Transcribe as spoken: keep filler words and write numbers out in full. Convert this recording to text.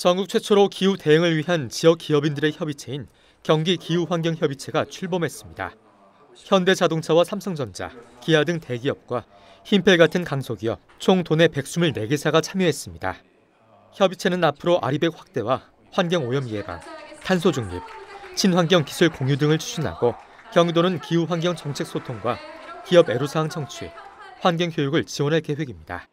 전국 최초로 기후 대응을 위한 지역 기업인들의 협의체인 경기기후환경협의체가 출범했습니다. 현대자동차와 삼성전자, 기아 등 대기업과 흰펠 같은 강소기업, 총 도내 백이십사 개사가 참여했습니다. 협의체는 앞으로 알이백 확대와 환경오염 예방, 탄소 중립, 친환경 기술 공유 등을 추진하고 경기도는 기후환경 정책 소통과 기업 애로사항 청취, 환경 교육을 지원할 계획입니다.